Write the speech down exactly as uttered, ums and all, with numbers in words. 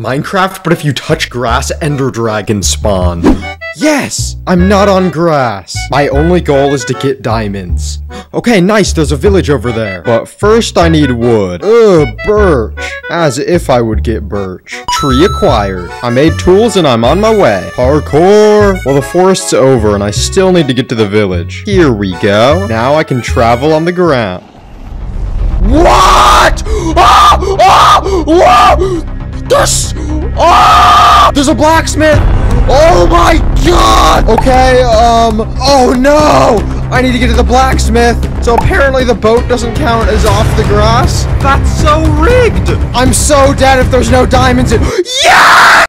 Minecraft, but if you touch grass, Ender Dragon spawn. Yes! I'm not on grass. My only goal is to get diamonds. Okay, nice, there's a village over there. But first I need wood. Ugh, birch. As if I would get birch. Tree acquired. I made tools and I'm on my way. Parkour! Well, the forest's over and I still need to get to the village. Here we go. Now I can travel on the ground. What? Ah! Ah! Ah! There's, oh, there's a blacksmith. Oh my god. Okay, um, oh no. I need to get to the blacksmith. So apparently the boat doesn't count as off the grass. That's so rigged. I'm so dead if there's no diamonds in. Yeah!